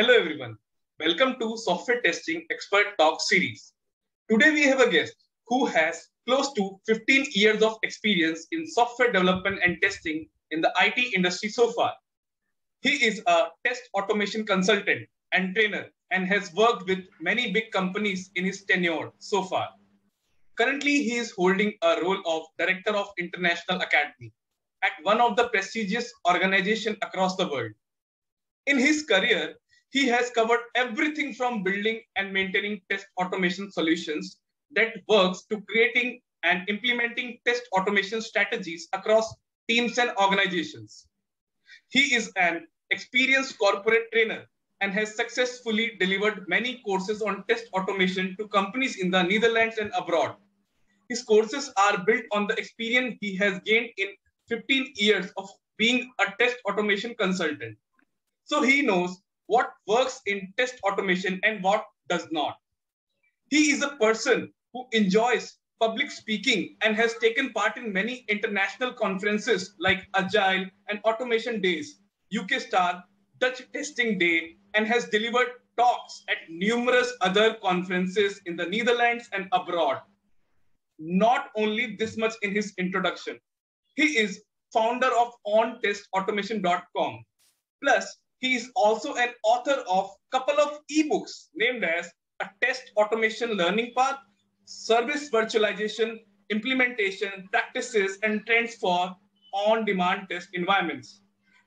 Hello everyone, welcome to Software Testing Expert Talk series. Today we have a guest who has close to 15 years of experience in software development and testing in the IT industry so far. He is a test automation consultant and trainer and has worked with many big companies in his tenure so far. Currently, he is holding a role of Director of International Academy at one of the prestigious organizations across the world. In his career, he has covered everything from building and maintaining test automation solutions that works to creating and implementing test automation strategies across teams and organizations. He is an experienced corporate trainer and has successfully delivered many courses on test automation to companies in the Netherlands and abroad. His courses are built on the experience he has gained in 15 years of being a test automation consultant. So he knows what works in test automation and what does not. He is a person who enjoys public speaking and has taken part in many international conferences like Agile and Automation Days, UK Star, Dutch Testing Day, and has delivered talks at numerous other conferences in the Netherlands and abroad. Not only this much in his introduction, he is founder of OnTestAutomation.com. Plus, he is also an author of a couple of ebooks named as A Test Automation Learning Path, Service Virtualization, Implementation, Practices and Trends for On-Demand Test Environments.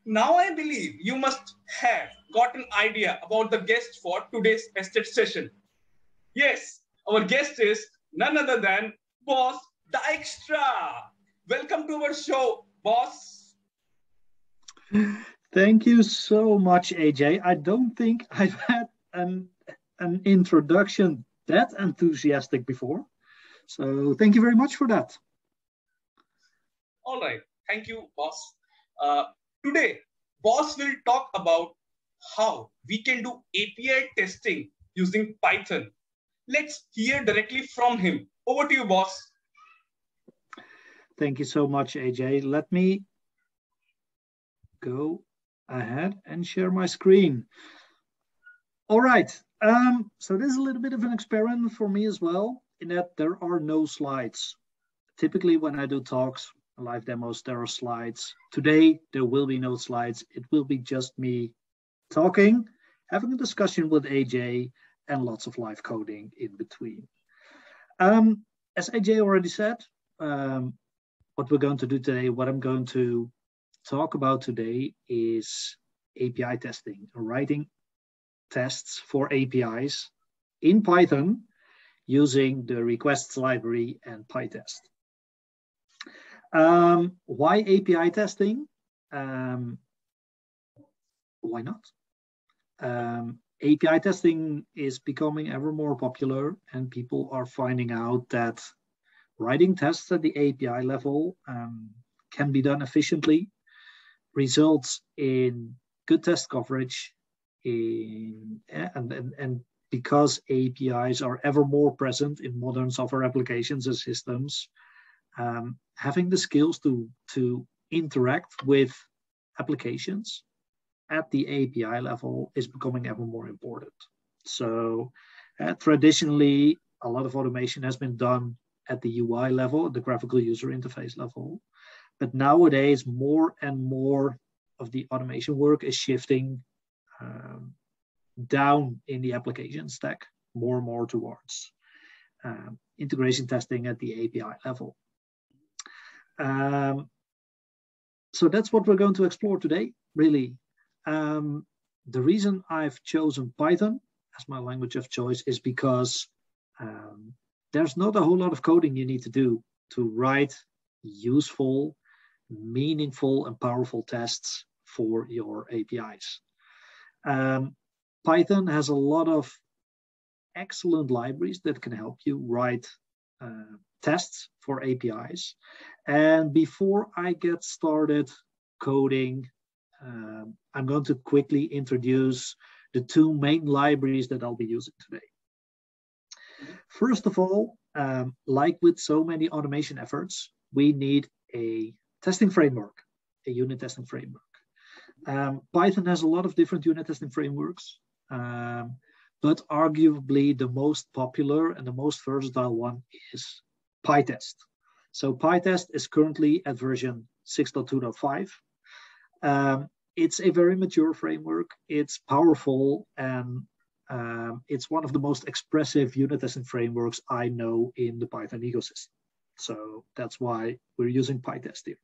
Now I believe you must have got an idea about the guest for today's tested session. Yes, our guest is none other than Bas Dijkstra. Welcome to our show, Bas. Thank you so much, AJ. I don't think I've had an introduction that enthusiastic before. So thank you very much for that. All right. Thank you, Bas. Today, Bas will talk about how we can do API testing using Python. Let's hear directly from him. Over to you, Bas. Thank you so much, AJ. Let me go ahead and share my screen. All right, so this is a little bit of an experiment for me as well, in that there are no slides. Typically when I do talks, live demos, there are slides. Today, there will be no slides. It will be just me talking, having a discussion with AJ, and lots of live coding in between. As AJ already said, what we're going to do today, what I'm going to talk about today is API testing, writing tests for APIs in Python using the requests library and PyTest. Why API testing? Why not? API testing is becoming ever more popular, and people are finding out that writing tests at the API level can be done efficiently, results in good test coverage, and because APIs are ever more present in modern software applications and systems, having the skills to interact with applications at the API level is becoming ever more important. So traditionally, a lot of automation has been done at the UI level, the graphical user interface level. But nowadays, more and more of the automation work is shifting down in the application stack, more and more towards integration testing at the API level. So that's what we're going to explore today, really. The reason I've chosen Python as my language of choice is because there's not a whole lot of coding you need to do to write useful, meaningful and powerful tests for your APIs. Python has a lot of excellent libraries that can help you write tests for APIs. And before I get started coding, I'm going to quickly introduce the two main libraries that I'll be using today. First of all, like with so many automation efforts, we need a testing framework, a unit testing framework. Python has a lot of different unit testing frameworks. but arguably the most popular and the most versatile one is PyTest. So PyTest is currently at version 6.2.5. It's a very mature framework. It's powerful, and it's one of the most expressive unit testing frameworks I know in the Python ecosystem. So that's why we're using PyTest here.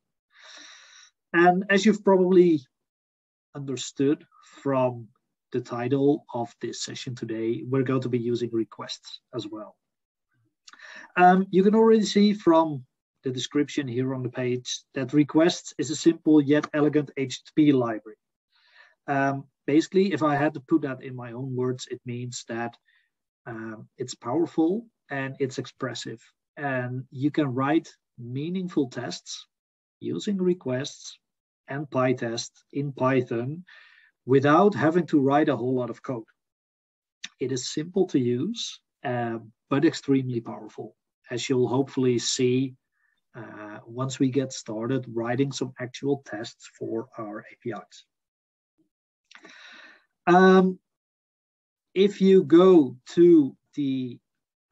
And as you've probably understood from the title of this session today, we're going to be using requests as well. You can already see from the description here on the page that requests is a simple yet elegant HTTP library. Basically, if I had to put that in my own words, it means that it's powerful and it's expressive, and you can write meaningful tests using requests and PyTest in Python without having to write a whole lot of code. It is simple to use, but extremely powerful, as you'll hopefully see once we get started writing some actual tests for our APIs. If you go to the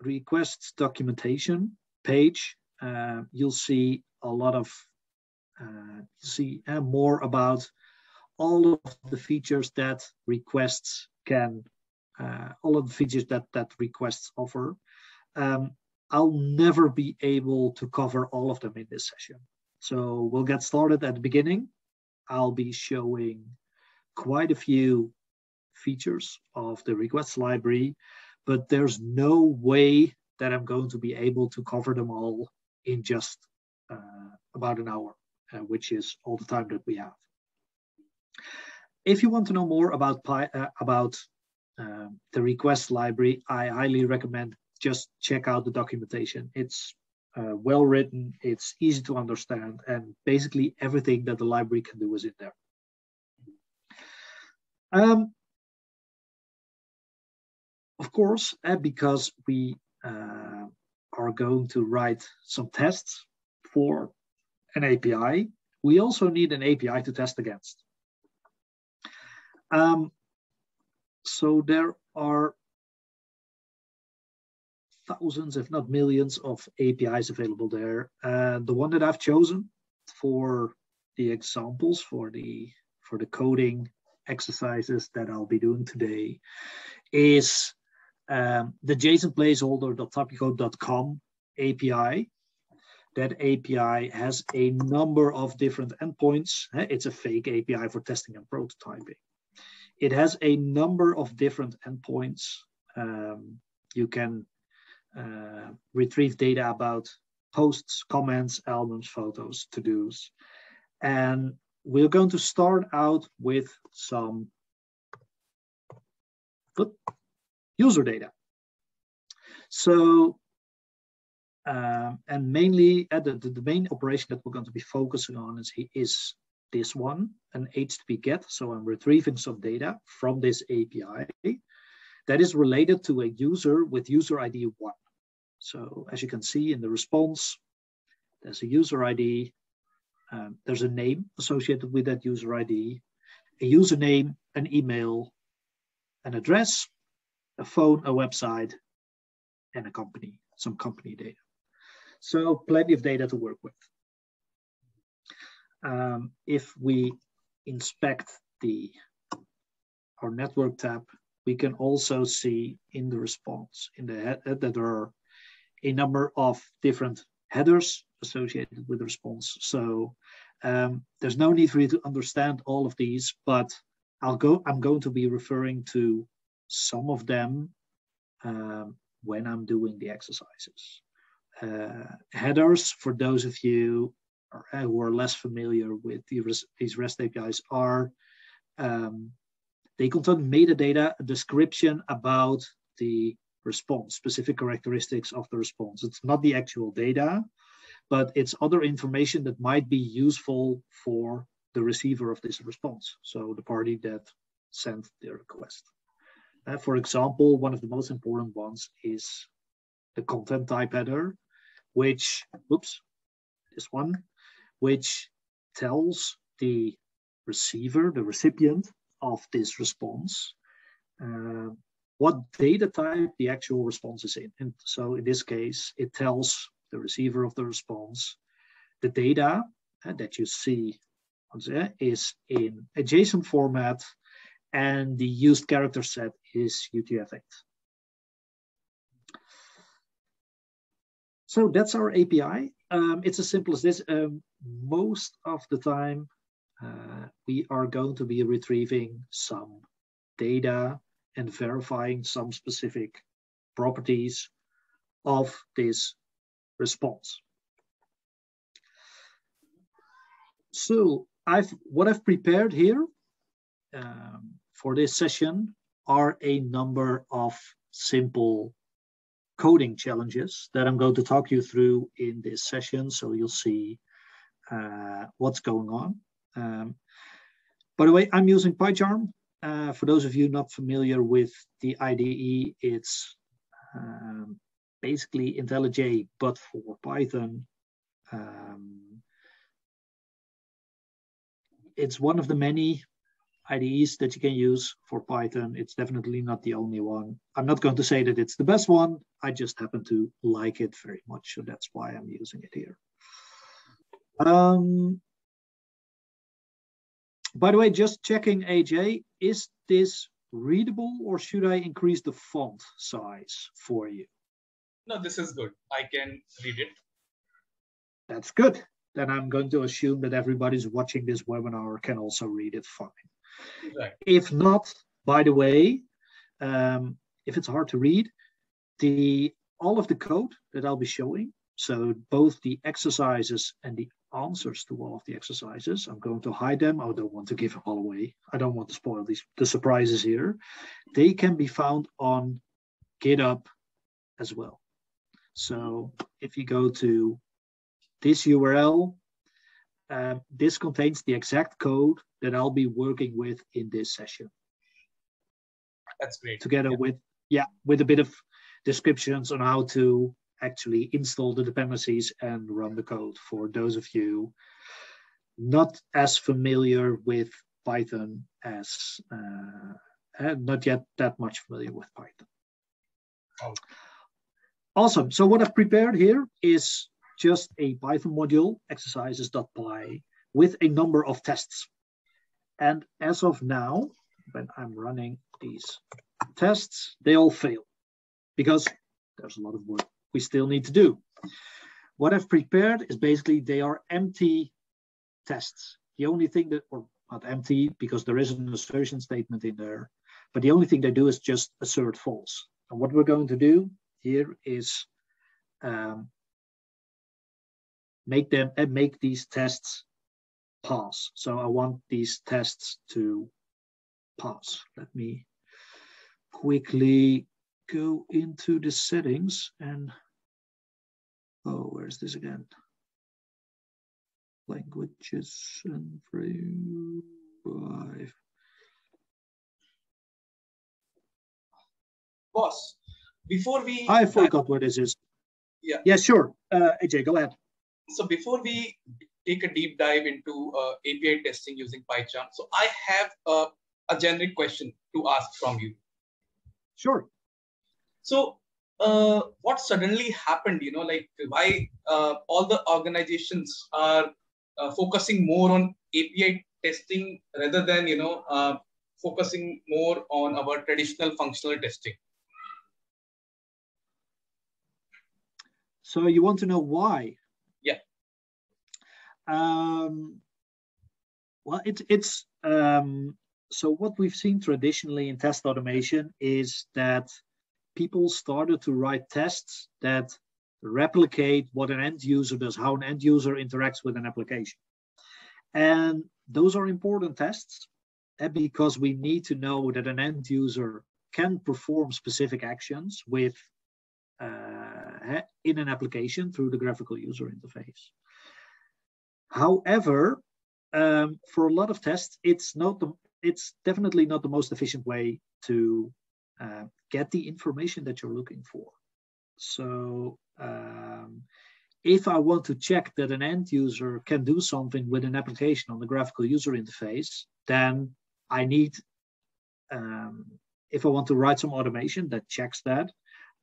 requests documentation page, you'll see a lot of more about all of the features that requests can, all of the features that requests offer. I'll never be able to cover all of them in this session. So we'll get started at the beginning. I'll be showing quite a few features of the requests library, but there's no way that I'm going to be able to cover them all in just about an hour, which is all the time that we have. If you want to know more about the requests library, I highly recommend just check out the documentation. It's well written, it's easy to understand, and basically everything that the library can do is in there. Of course, because we are going to write some tests for an API, we also need an API to test against. So there are thousands, if not millions, of APIs available there. The one that I've chosen for the examples, for the coding exercises that I'll be doing today, is the jsonplaceholder.typicode.com API. That API has a number of different endpoints. It's a fake API for testing and prototyping. It has a number of different endpoints. You can retrieve data about posts, comments, albums, photos, to-dos. And we're going to start out with some user data. So, and mainly the main operation that we're going to be focusing on is this one, an HTTP GET. So I'm retrieving some data from this API that is related to a user with user ID 1. So as you can see in the response, there's a user ID, there's a name associated with that user ID, a username, an email, an address, a phone, a website, and a company, some company data. So plenty of data to work with. If we inspect our network tab, we can also see in the response in the head that there are a number of different headers associated with the response. So there's no need for you to understand all of these, but I'm going to be referring to some of them when I'm doing the exercises. Headers, for those of you who are less familiar with these REST APIs, are they contain metadata, a description about the response, specific characteristics of the response. It's not the actual data, but it's other information that might be useful for the receiver of this response, so the party that sent the request. For example, one of the most important ones is the content type header, which, which tells the recipient of this response what data type the actual response is in. And so in this case, it tells the receiver of the response the data that you see is in a JSON format, and the used character set is UTF-8. So that's our API. It's as simple as this. Most of the time, we are going to be retrieving some data and verifying some specific properties of this response. So what I've prepared here for this session are a number of simple coding challenges that I'm going to talk you through in this session, so you'll see what's going on. By the way, I'm using PyCharm. For those of you not familiar with the IDE, it's basically IntelliJ, but for Python. It's one of the many IDEs that you can use for Python. It's definitely not the only one. I'm not going to say that it's the best one. I just happen to like it very much, so that's why I'm using it here. By the way, just checking, AJ, is this readable or should I increase the font size for you? No, this is good. I can read it. That's good. Then I'm going to assume that everybody's watching this webinar can also read it fine. Right. If not, by the way, if it's hard to read, all of the code that I'll be showing, so both the exercises and the answers to all of the exercises, I'm going to hide them. I don't want to give them all away. I don't want to spoil the surprises here. They can be found on GitHub as well. So if you go to this URL, this contains the exact code that I'll be working with in this session. That's great. Together with a bit of descriptions on how to actually install the dependencies and run the code for those of you not as familiar with Python as, not yet that much familiar with Python. Oh. Awesome. So what I've prepared here is just a Python module, exercises.py, with a number of tests. And as of now, when I'm running these tests, they all fail because there's a lot of work we still need to do. What I've prepared is basically they are empty tests. The only thing that, or not empty because there is an assertion statement in there, but the only thing they do is just assert false. And what we're going to do here is make these tests pass. So I want these tests to pass. Let me quickly go into the settings and, oh, where's this again? Languages and frame five. Boss, before we— I forgot what this is. Yeah. Yeah, sure. AJ, go ahead. So before we take a deep dive into API testing using PyCharm, so I have a generic question to ask from you. Sure. So what suddenly happened, you know, like why all the organizations are focusing more on API testing rather than, you know, focusing more on our traditional functional testing? So you want to know why? Well, so what we've seen traditionally in test automation is that people started to write tests that replicate what an end user does, how an end user interacts with an application. And those are important tests because we need to know that an end user can perform specific actions with in an application through the graphical user interface. However, for a lot of tests, it's definitely not the most efficient way to get the information that you're looking for. So if I want to check that an end user can do something with an application on the graphical user interface, then I need if I want to write some automation that checks that,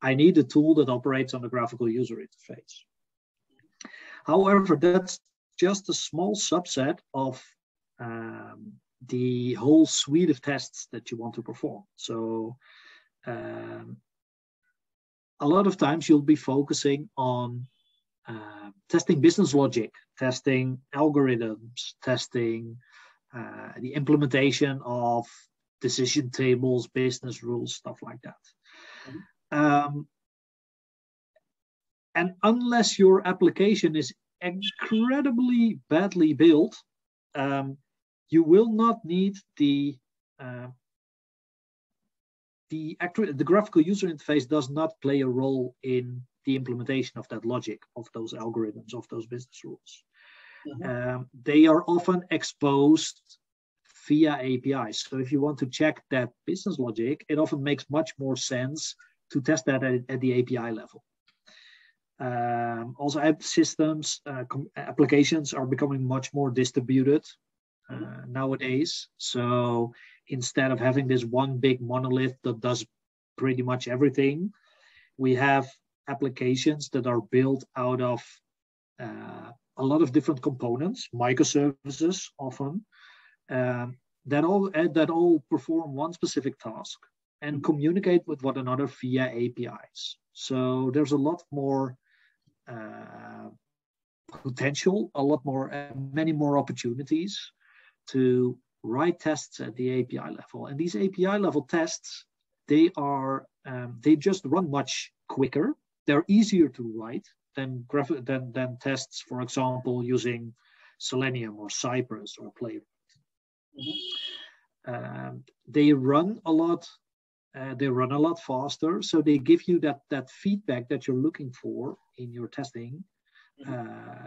I need a tool that operates on the graphical user interface. However, that's just a small subset of the whole suite of tests that you want to perform. So a lot of times you'll be focusing on testing business logic, testing algorithms, testing the implementation of decision tables, business rules, stuff like that. Mm-hmm. And unless your application is incredibly badly built, you will not need the graphical user interface does not play a role in the implementation of that logic, of those algorithms, of those business rules. Mm-hmm. They are often exposed via APIs. So if you want to check that business logic, it often makes much more sense to test that at the API level. Also, app systems, applications are becoming much more distributed nowadays. So instead of having this one big monolith that does pretty much everything, we have applications that are built out of a lot of different components, microservices often, that all perform one specific task and communicate with one another via APIs. So there's a lot more potential, many more opportunities to write tests at the API level. And these API level tests, they just run much quicker. They're easier to write than tests, for example, using Selenium or Cypress or Playwright. Mm-hmm. They run a lot. They run a lot faster, so they give you that feedback that you're looking for in your testing a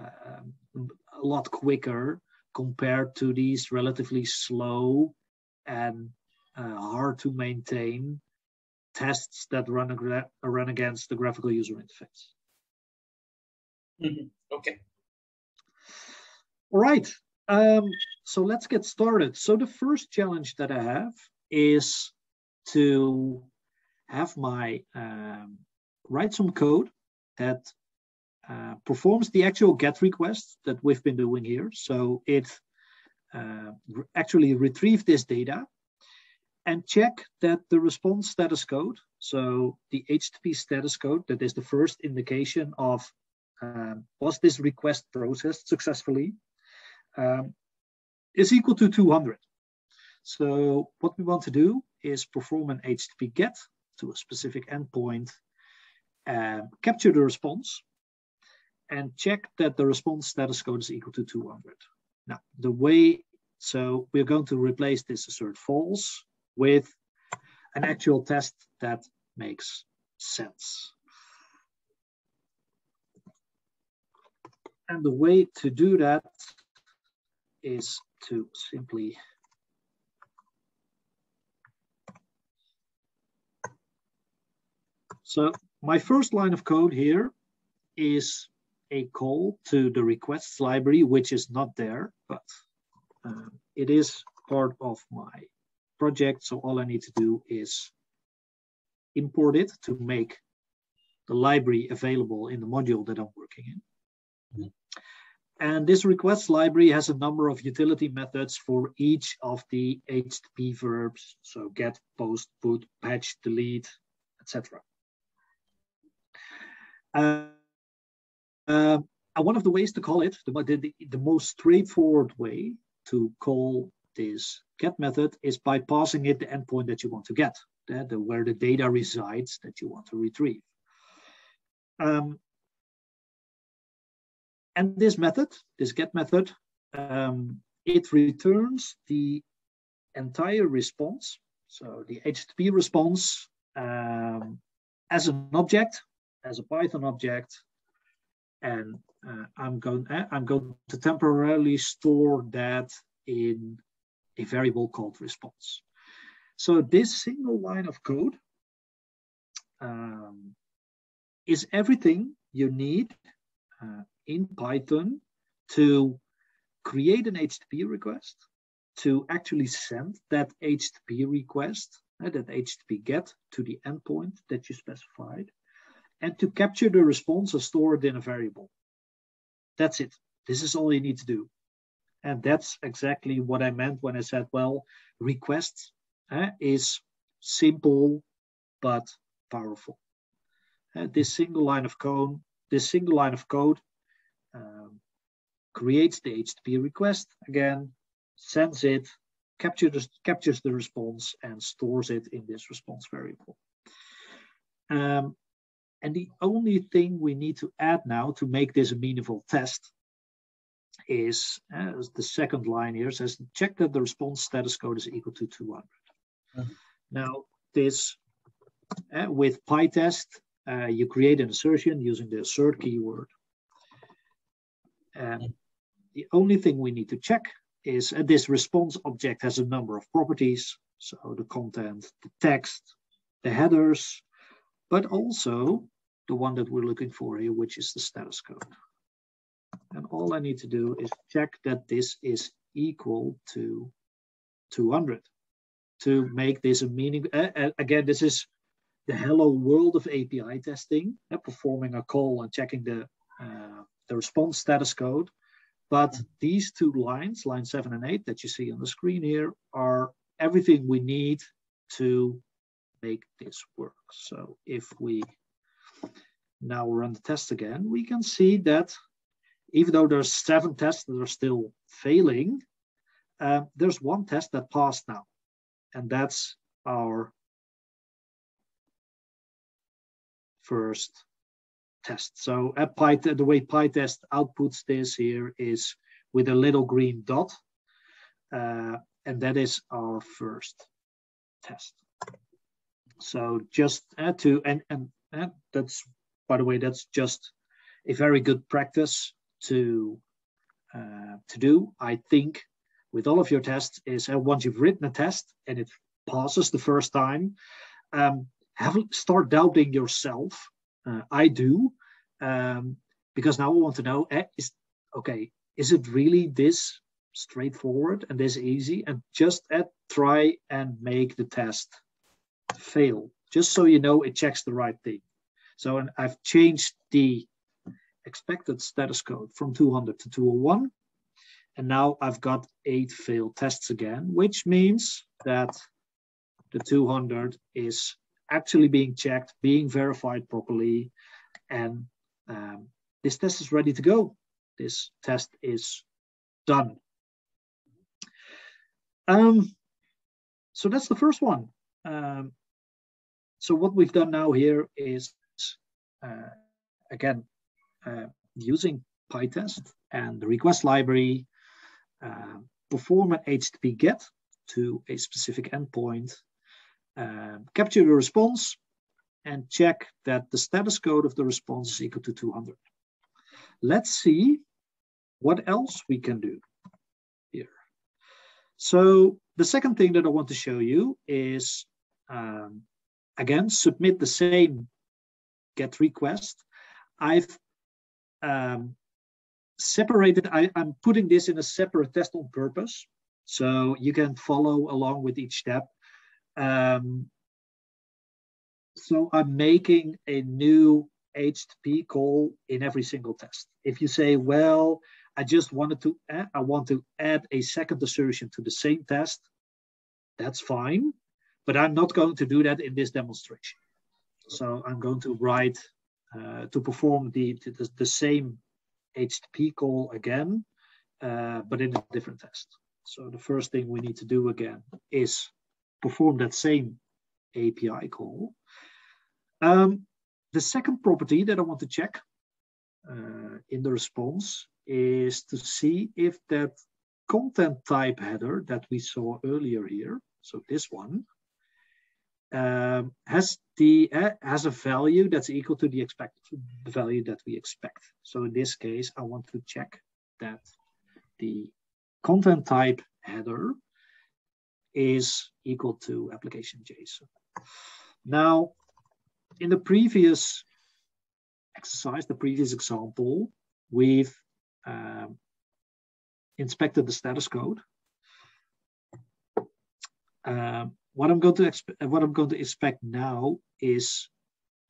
lot quicker compared to these relatively slow and hard to maintain tests that run against the graphical user interface. Mm-hmm. Okay. All right. So let's get started. So the first challenge that I have is to have my write some code that performs the actual GET request that we've been doing here. So it actually retrieves this data and check that the response status code, so the HTTP status code, that is the first indication of was this request processed successfully, is equal to 200. So what we want to do is perform an HTTP GET to a specific endpoint, capture the response, and check that the response status code is equal to 200. Now, so we're going to replace this assert false with an actual test that makes sense. And the way to do that is to simply . So my first line of code here is a call to the requests library, which is not there, but it is part of my project. So all I need to do is import it to make the library available in the module that I'm working in. Mm-hmm. And this requests library has a number of utility methods for each of the HTTP verbs. So get, post, put, patch, delete, etc. One of the ways to call it, the most straightforward way to call this get method, is by passing it the endpoint that you want to get, where the data resides that you want to retrieve. And this method, this get method, it returns the entire response, so the HTTP response, as an object, as a Python object, and I'm going to temporarily store that in a variable called response. So this single line of code is everything you need in Python to create an HTTP request, to actually send that HTTP request that HTTP GET to the endpoint that you specified, and to capture the response and store it in a variable. That's it. This is all you need to do. And that's exactly what I meant when I said, well, requests is simple but powerful. This single line of code creates the HTTP request again, sends it, captures the response, and stores it in this response variable. And the only thing we need to add now to make this a meaningful test is the second line here says, check that the response status code is equal to 200. Mm-hmm. Now this, with PyTest, you create an assertion using the assert keyword. And the only thing we need to check is this response object has a number of properties. So the content, the text, the headers, but also the one that we're looking for here, which is the status code. And all I need to do is check that this is equal to 200 to make this a meaning. Again, this is the hello world of API testing, performing a call and checking the response status code. But these two lines, line 7 and 8 that you see on the screen here, are everything we need to make this work. So if we now run the test again, we can see that even though there's 7 tests that are still failing, there's one test that passed now, and that's our first test. So at the way PyTest outputs this here is with a little green dot, and that is our first test. So just and that's, by the way, that's just a very good practice to do, I think, with all of your tests is once you've written a test and it passes the first time, start doubting yourself. I do, because now I want to know, is it really this straightforward and this easy? And just try and make the test fail, just so you know it checks the right thing. So, and I've changed the expected status code from 200 to 201. And now I've got 8 failed tests again, which means that the 200 is actually being checked, being verified properly. And this test is ready to go. This test is done. So that's the first one. So what we've done now here is, again, using PyTest and the request library, perform an HTTP GET to a specific endpoint, capture the response, and check that the status code of the response is equal to 200. Let's see what else we can do here. So the second thing that I want to show you is, again, submit the same GET request. I've separated, I'm putting this in a separate test on purpose, so you can follow along with each step. So I'm making a new HTTP call in every single test. If you say, well, I just wanted to, I want to add a second assertion to the same test, that's fine, but I'm not going to do that in this demonstration. So I'm going to write, to perform the same HTTP call again, but in a different test. So the first thing we need to do again is perform that same API call. The second property that I want to check in the response is to see if that content type header that we saw earlier here, so this one, has a value that's equal to the expected value that we expect. So in this case, I want to check that the content type header is equal to application JSON. Now, in the previous exercise, the previous example, we've inspected the status code. What I'm going to inspect now is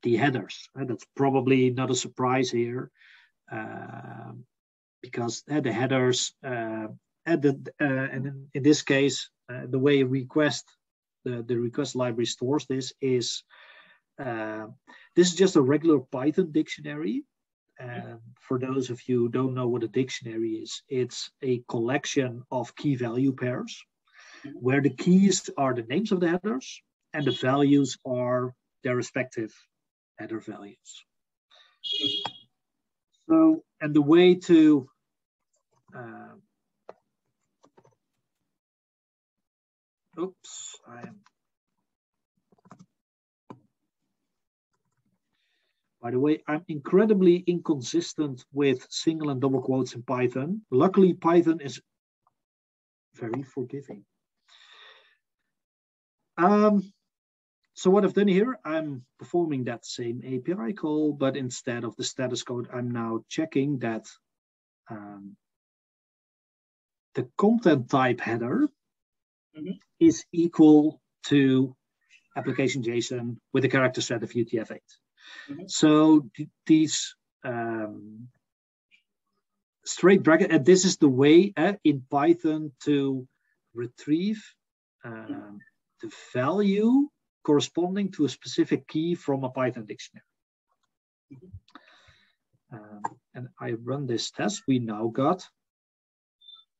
the headers, and that's probably not a surprise here, because the headers and in this case the way the request library stores this is just a regular Python dictionary. And for those of you who don't know what a dictionary is, it's a collection of key value pairs where the keys are the names of the headers and the values are their respective header values. So, and the way to by the way, I'm incredibly inconsistent with single and double quotes in Python. Luckily, Python is very forgiving. So what I've done here, I'm performing that same API call, but instead of the status code, I'm now checking that the content type header is equal to application JSON with a character set of UTF-8. So these straight bracket, and this is the way in Python to retrieve the value corresponding to a specific key from a Python dictionary. And I run this test. We now got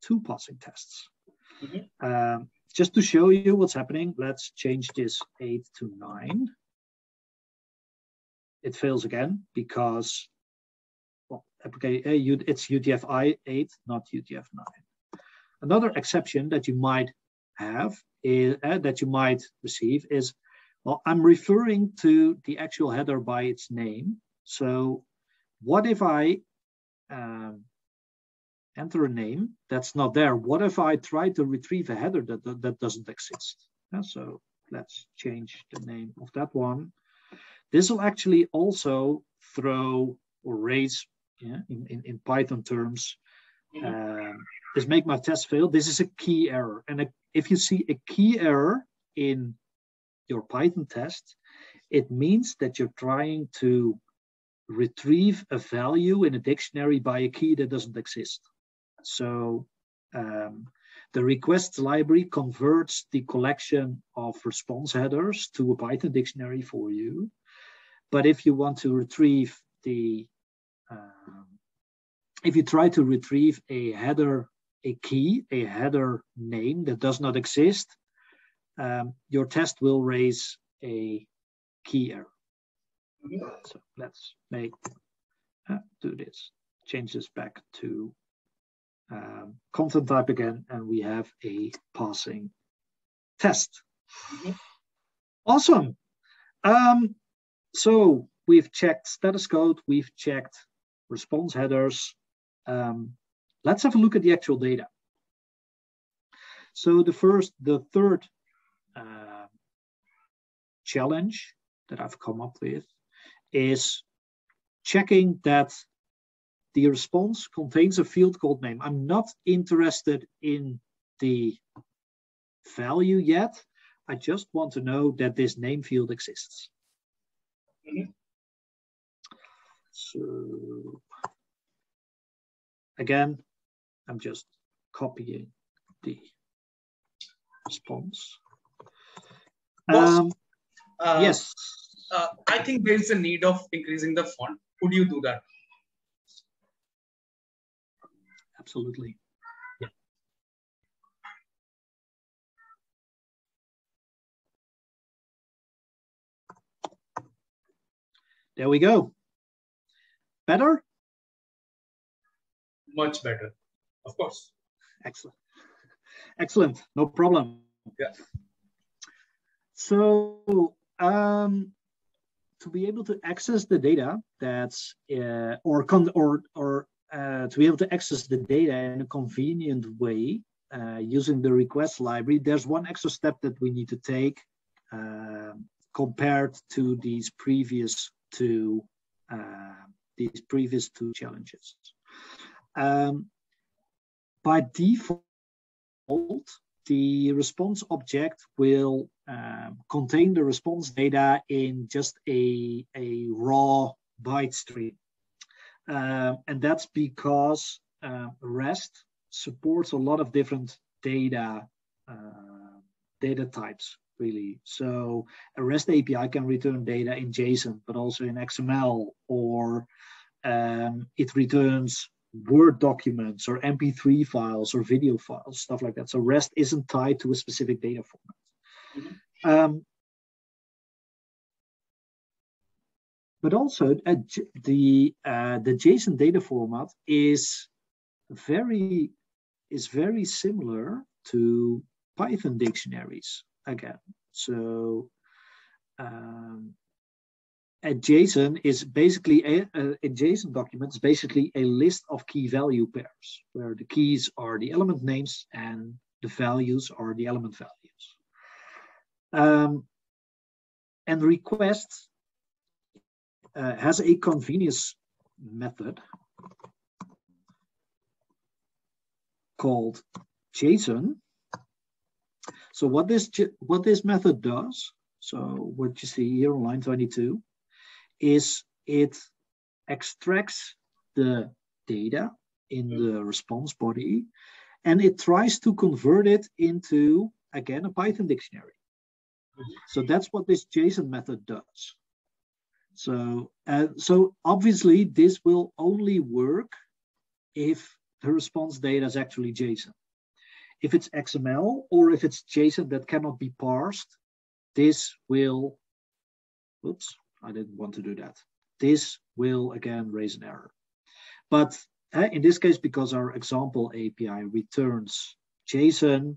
two passing tests. Just to show you what's happening, let's change this 8 to 9. It fails again because, well, it's UTF-8, not UTF-9. Another exception that you might have is, that you might receive is, well, I'm referring to the actual header by its name. So what if I enter a name that's not there? What if I try to retrieve a header that doesn't exist? So let's change the name of that one. This will actually also throw or raise, in Python terms, this make my test fail. This is a key error. And if you see a key error in your Python test, it means that you're trying to retrieve a value in a dictionary by a key that doesn't exist. So the requests library converts the collection of response headers to a Python dictionary for you. But if you want to retrieve the, if you try to retrieve a header, a key, a header name that does not exist, your test will raise a key error. So let's do this, change this back to content type again, and we have a passing test. Awesome. So we've checked status code, we've checked response headers. Let's have a look at the actual data. So the third challenge that I've come up with is checking that the response contains a field called name. I'm not interested in the value yet. I just want to know that this name field exists. So again, I'm just copying the response. Yes. I think there is a need of increasing the font. Could you do that? Absolutely. Yeah. There we go. Better? Much better, of course. Excellent. Excellent. No problem. Yeah. So to be able to access the data that's to be able to access the data in a convenient way using the request library, there's one extra step that we need to take compared to these previous two challenges. By default, the response object will contain the response data in just a raw byte stream. And that's because REST supports a lot of different data types, really. So a REST API can return data in JSON, but also in XML, or it returns Word documents or MP3 files or video files, stuff like that. So REST isn't tied to a specific data format. Mm-hmm. But also the JSON data format is very similar to Python dictionaries again. So a JSON is basically a JSON document is basically a list of key value pairs, where the keys are the element names and the values are the element values. And requests has a convenience method called JSON. So what this method does, so what you see here on line 22, is it extracts the data in the response body, and it tries to convert it into, again, a Python dictionary. So that's what this JSON method does. So, so obviously this will only work if the response data is actually JSON. If it's XML or if it's JSON that cannot be parsed, this will, oops, I didn't want to do that. This will again raise an error. But in this case, because our example API returns JSON,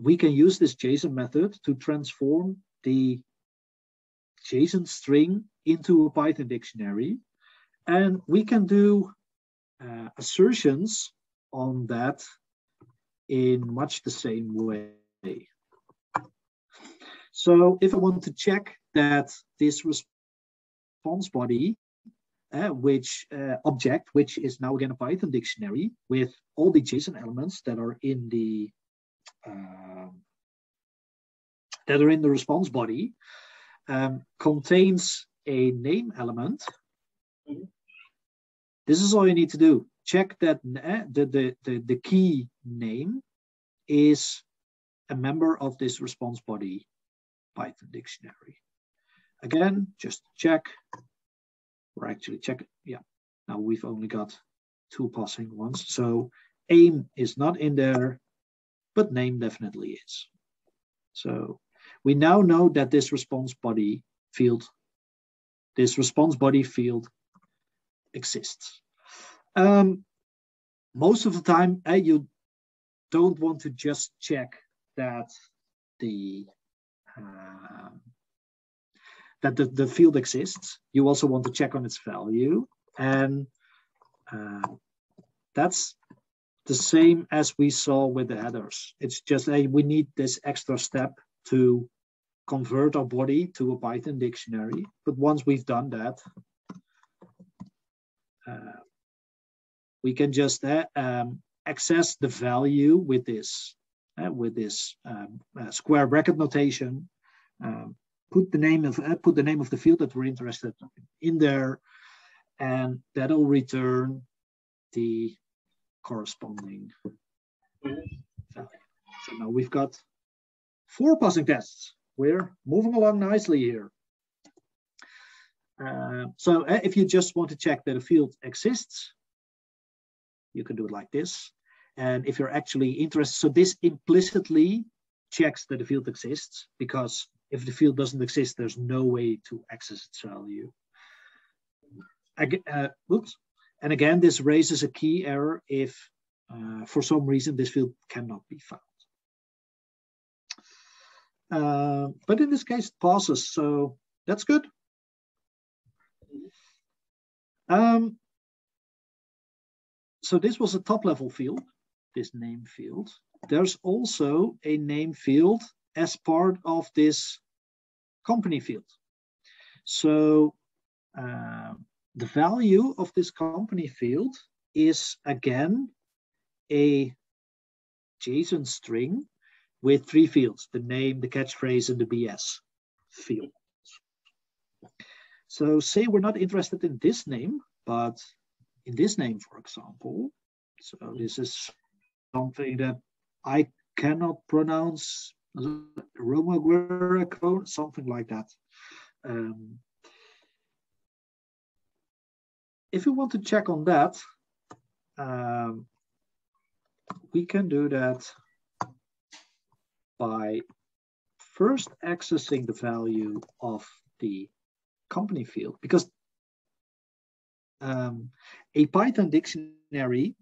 we can use this JSON method to transform the JSON string into a Python dictionary, and we can do assertions on that in much the same way. So if I want to check that this response body, which is now again a Python dictionary with all the JSON elements that are in the response body, contains a name element. Mm-hmm. This is all you need to do. Check that the key name is a member of this response body Python dictionary. Again, just check, or actually check it. Yeah, now we've only got two passing ones. So aim is not in there, but name definitely is. So we now know that this response body field, exists. Most of the time, you don't want to just check that the field exists. You also want to check on its value, and that's the same as we saw with the headers. It's just we need this extra step to convert our body to a Python dictionary. But once we've done that, we can just access the value with this square bracket notation. Put the name of the field that we're interested in there, and that'll return the corresponding value. So now we've got 4 passing tests. We're moving along nicely here. So if you just want to check that a field exists, you can do it like this. And if you're actually interested, so this implicitly checks that the field exists, because if the field doesn't exist, there's no way to access its value. And again, this raises a key error if for some reason this field cannot be found. But in this case, it passes, so that's good. So this was a top-level field, this name field. There's also a name field as part of this company field. So the value of this company field is again a JSON string with three fields: the name, the catchphrase, and the BS field. So say we're not interested in this name, but in this name, for example. So this is something that I cannot pronounce, something like that. If you want to check on that, we can do that by first accessing the value of the company field, because a Python dictionary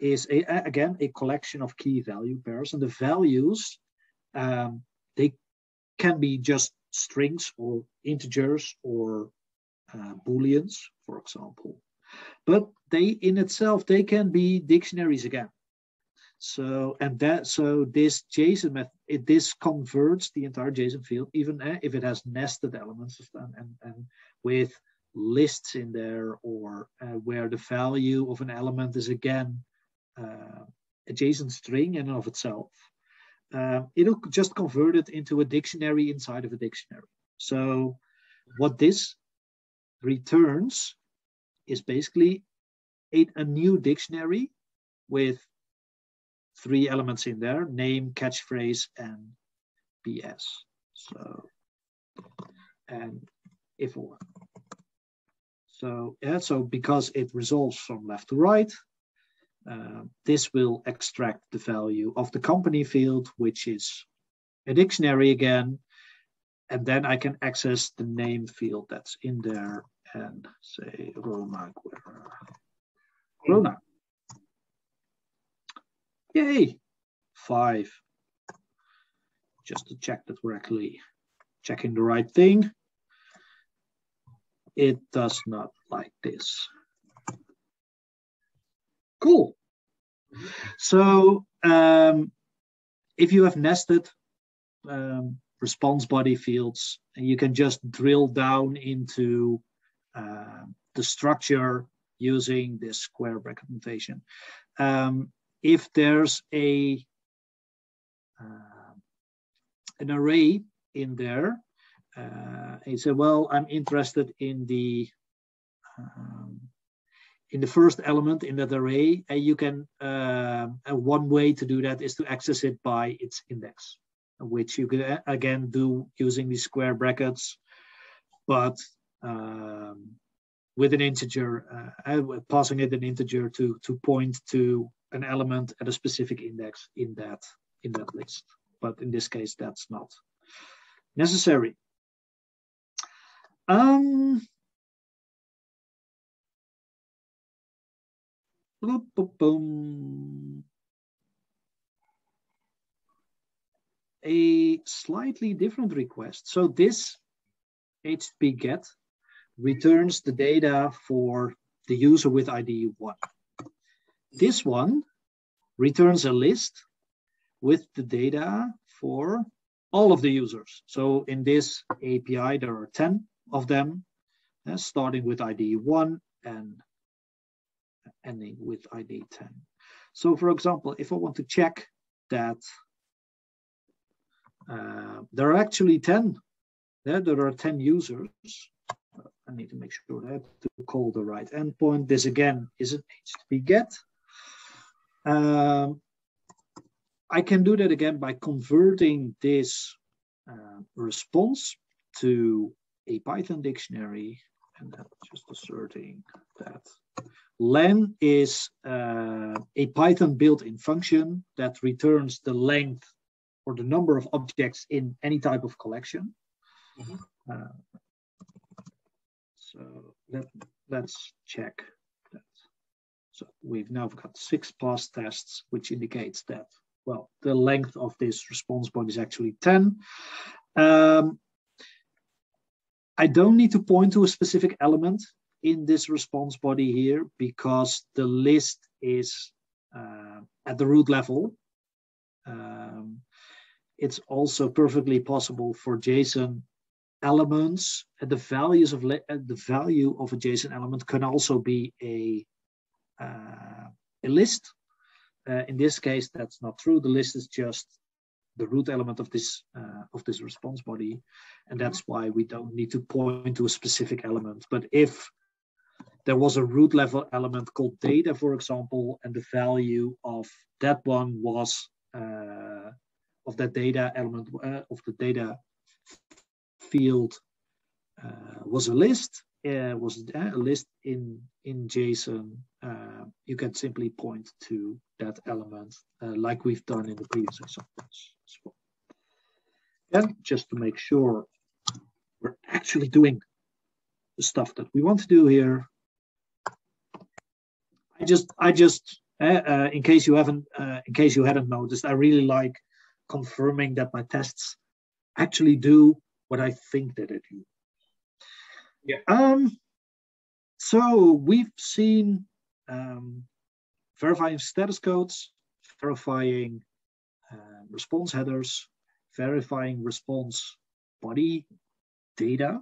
is again a collection of key value pairs, and the values they can be just strings or integers or booleans, for example, but they in itself they can be dictionaries again. So this JSON method, this converts the entire JSON field, even if it has nested elements and with lists in there, or where the value of an element is again a JSON string in and of itself. It'll just convert it into a dictionary inside of a dictionary. So what this returns is basically a new dictionary with three elements in there: name, catchphrase, and BS. So, and if or. So, yeah, so because it resolves from left to right, this will extract the value of the company field, which is a dictionary again. And then I can access the name field that's in there and say Rona Guerra. Rona. Yay, 5. Just to check that we're actually checking the right thing. It does not like this. Cool. So if you have nested response body fields, and you can just drill down into the structure using this square bracket notation. If there's a an array in there, you say, well, I'm interested in the first element in that array, and you can and one way to do that is to access it by its index, which you can again do using these square brackets, but with an integer, passing it an integer to point to an element at a specific index in that list. But in this case, that's not necessary. Boop, boop, boom. A slightly different request. So this HTTP GET returns the data for the user with ID 1. This one returns a list with the data for all of the users. So in this API, there are 10 of them, starting with ID 1 and ending with ID 10. So for example, if I want to check that there are actually 10, there are 10 users. I need to make sure that to call the right endpoint. This again is an HTTP GET. I can do that again by converting this response to a Python dictionary, and then just asserting that len is a Python built-in function that returns the length or the number of objects in any type of collection. Mm-hmm. So let's check that. So we've now got 6 past tests, which indicates that, well, the length of this response body is actually 10. I don't need to point to a specific element in this response body here, because the list is at the root level. It's also perfectly possible for JSON elements, and the values of the value of a JSON element can also be a list. In this case, that's not true. The list is just the root element of this response body, and that's why we don't need to point to a specific element. But if there was a root level element called data, for example, and the value of that one was of that data element of the data field was a list. Was a list in JSON. You can simply point to that element like we've done in the previous examples as well. And just to make sure we're actually doing the stuff that we want to do here, I just in case you haven't in case you hadn't noticed, I really like confirming that my tests actually do what I think that they do. Yeah. So we've seen verifying status codes, verifying response headers, verifying response body data.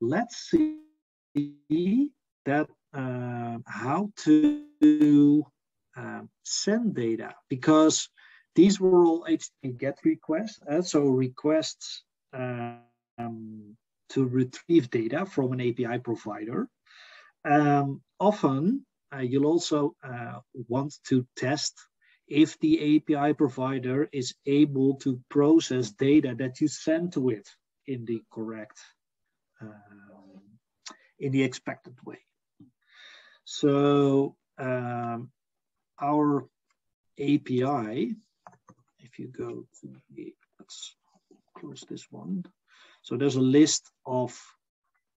Let's see that how to send data, because these were all HTTP GET requests, so requests to retrieve data from an API provider. Often you'll also want to test if the API provider is able to process data that you send to it in the correct, in the expected way. So our API, if you go to the, let's close this one. So there's a list of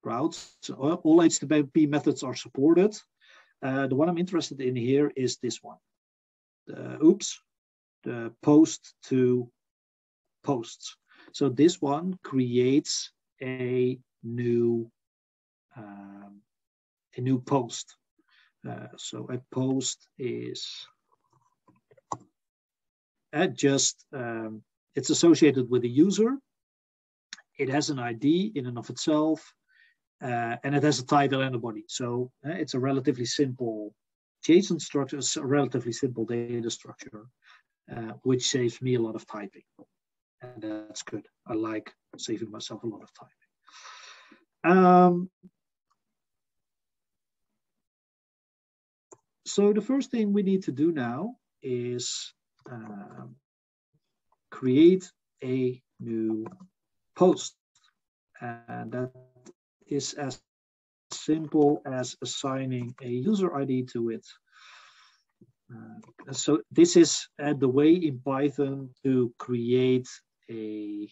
routes. So all HTTP methods are supported. The one I'm interested in here is this one. The post to posts. So this one creates a new post. So a post is just it's associated with a user. It has an ID in and of itself, and it has a title and a body. So it's a relatively simple JSON structure, it's a relatively simple data structure, which saves me a lot of typing. And that's good. I like saving myself a lot of typing. So the first thing we need to do now is create a new post, and that is as simple as assigning a user ID to it. So this is the way in Python to create a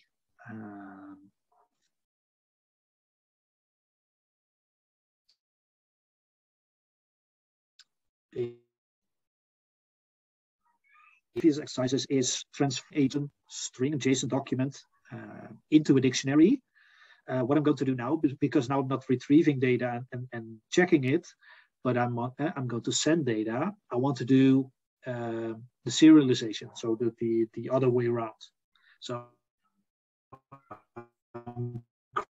previous exercises is transfer a string, JSON document into a dictionary. What I'm going to do now, because now I'm not retrieving data and checking it, but I'm going to send data. I want to do the serialization, so the other way around. So I'm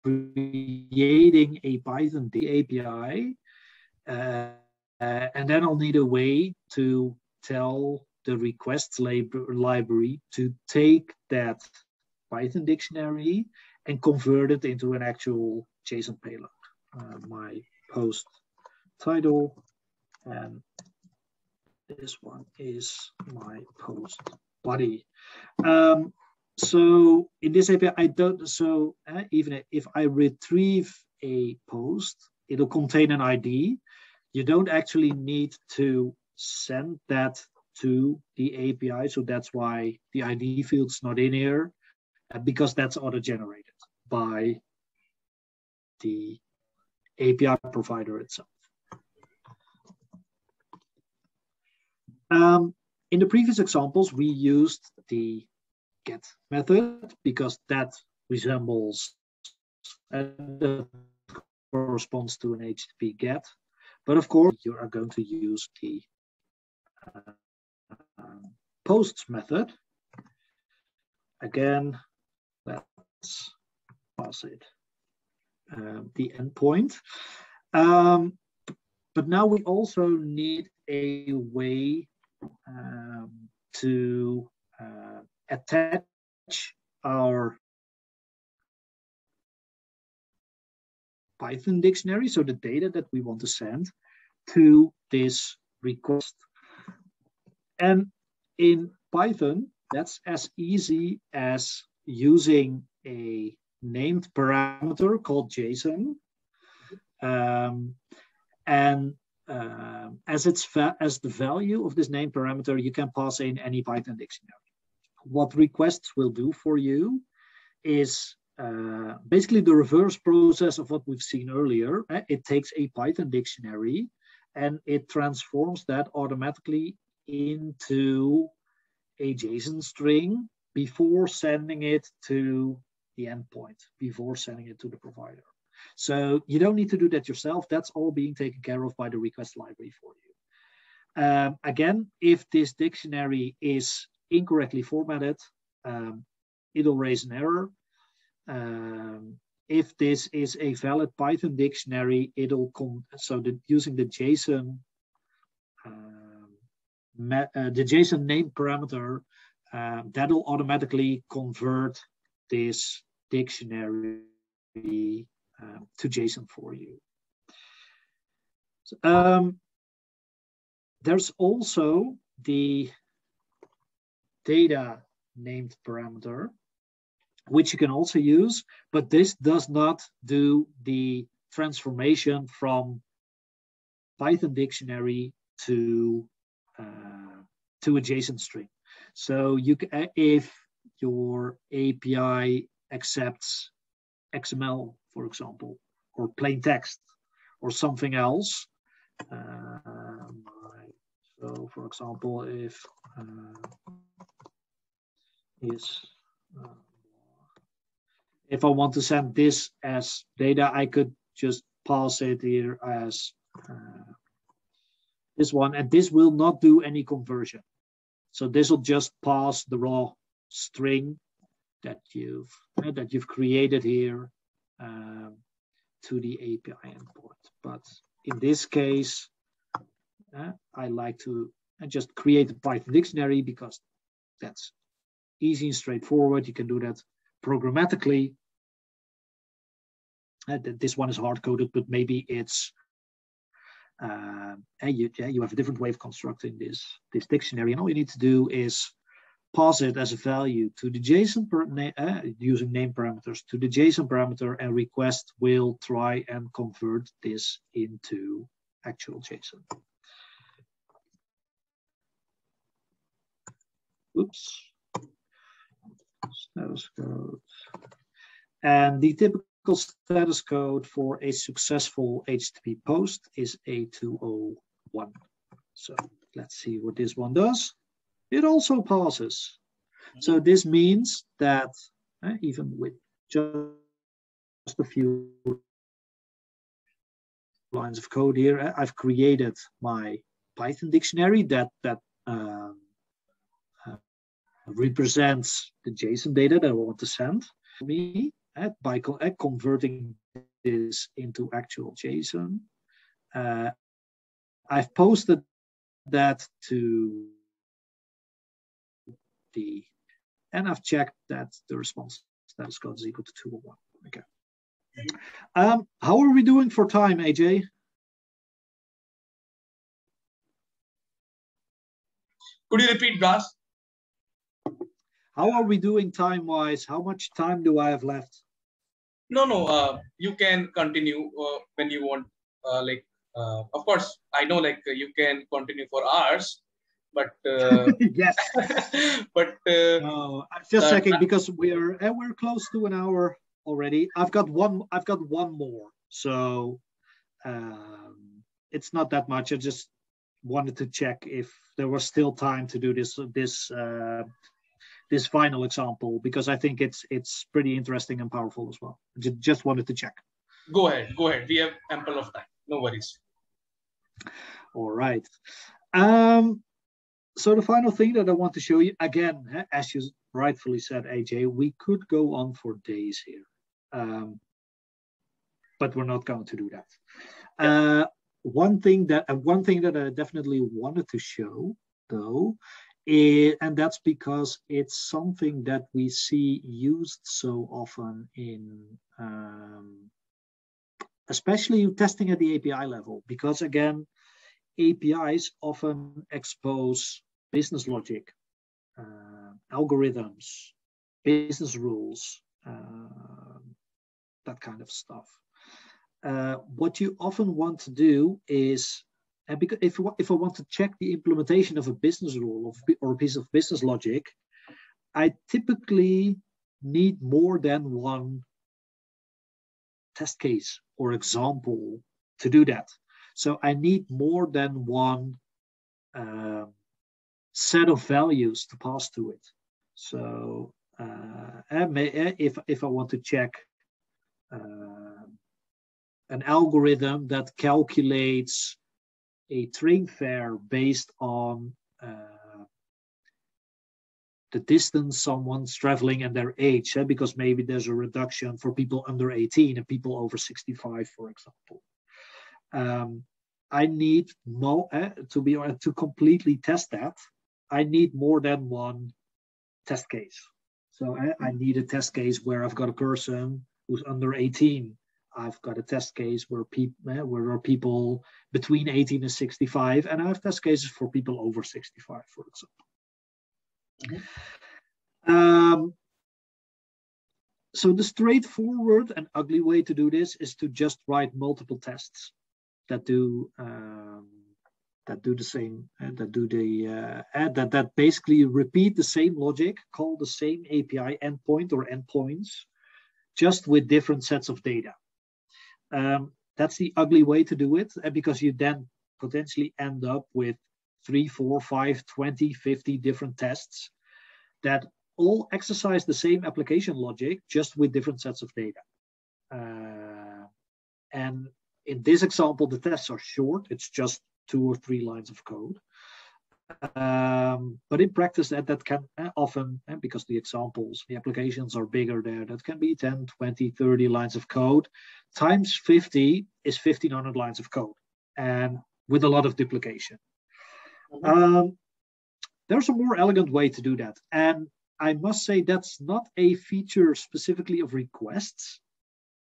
creating a Python API, and then I'll need a way to tell the requests library to take that Python dictionary and convert it into an actual JSON payload. My post title, and this one is my post body. So in this API, I don't. So even if I retrieve a post, it'll contain an ID. You don't actually need to send that to the API, so that's why the ID field's not in here, because that's auto-generated by the API provider itself. In the previous examples, we used the get method because that resembles and corresponds to an HTTP get. But of course, you are going to use the posts method. Again, let's pass it the endpoint. But now we also need a way to attach our Python dictionary, so the data that we want to send, to this request. And in Python, that's as easy as using a named parameter called JSON. As the value of this named parameter, you can pass in any Python dictionary. What requests will do for you is basically the reverse process of what we've seen earlier. It takes a Python dictionary and it transforms that automatically into a JSON string before sending it to the endpoint, before sending it to the provider. So you don't need to do that yourself. That's all being taken care of by the request library for you. Again, if this dictionary is incorrectly formatted, it'll raise an error. If this is a valid Python dictionary, it'll come. So using the JSON name parameter, that'll automatically convert this dictionary to JSON for you. There's also the data named parameter, which you can also use, but this does not do the transformation from Python dictionary to a JSON string. So you can, if your API accepts XML, for example, or plain text, or something else. So, for example, if if I want to send this as data, I could just pass it here as this one, and this will not do any conversion. So this will just pass the raw string that you've created here to the API endpoint. But in this case, I like to just create a Python dictionary because that's easy and straightforward. You can do that programmatically. This one is hard-coded, but maybe it's you have a different way of constructing this dictionary, and all you need to do is pass it as a value to the JSON using name parameters to the JSON parameter, and request will try and convert this into actual JSON. Oops. Status code. And the typical status code for a successful HTTP post is A201. So let's see what this one does. It also passes. So this means that even with just a few lines of code here, I've created my Python dictionary that represents the JSON data that I want to send me by converting this into actual JSON. I've posted that to D, and I've checked that the response status code is equal to 201. Okay. How are we doing for time, AJ? Could you repeat, Bas? How are we doing time-wise? How much time do I have left? No. You can continue when you want. Of course, I know. You can continue for hours. But yes, but no, just checking because we're close to an hour already. I've got one more, so it's not that much. I just wanted to check if there was still time to do this final example, because I think it's pretty interesting and powerful as well. Just wanted to check. Go ahead. We have ample of time. No worries. All right. So the final thing that I want to show you, again, as you rightfully said, AJ, we could go on for days here, but we're not going to do that. Yeah. One thing that I definitely wanted to show, though, is, and that's because it's something that we see used so often in, especially testing at the API level, because again, APIs often expose business logic, algorithms, business rules, that kind of stuff. What you often want to do is, and because if I want to check the implementation of a business rule or a piece of business logic, I typically need more than one test case or example to do that. So I need more than one set of values to pass to it. So if I want to check an algorithm that calculates a train fare based on the distance someone's traveling and their age, because maybe there's a reduction for people under 18 and people over 65, for example. I need to completely test that, I need more than one test case. So I need a test case where I've got a person who's under 18. I've got a test case where there are people between 18 and 65, and I have test cases for people over 65, for example. Okay. So the straightforward and ugly way to do this is to just write multiple tests that basically repeat the same logic, call the same API endpoint or endpoints, just with different sets of data. That's the ugly way to do it, because you then potentially end up with 3, 4, 5, 20, 50 different tests that all exercise the same application logic, just with different sets of data. And in this example, the tests are short. It's just 2 or 3 lines of code. But in practice, that can often, because the applications are bigger there, that can be 10, 20, 30 lines of code. Times 50 is 1,500 lines of code, and with a lot of duplication. There's a more elegant way to do that. And I must say that's not a feature specifically of requests,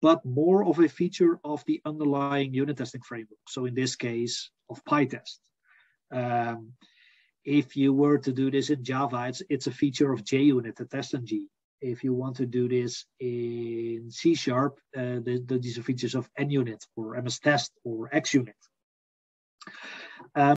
but more of a feature of the underlying unit testing framework. So in this case, of PyTest. If you were to do this in Java, it's a feature of JUnit, the testNG. If you want to do this in C#, these are features of NUnit or MSTest or XUnit.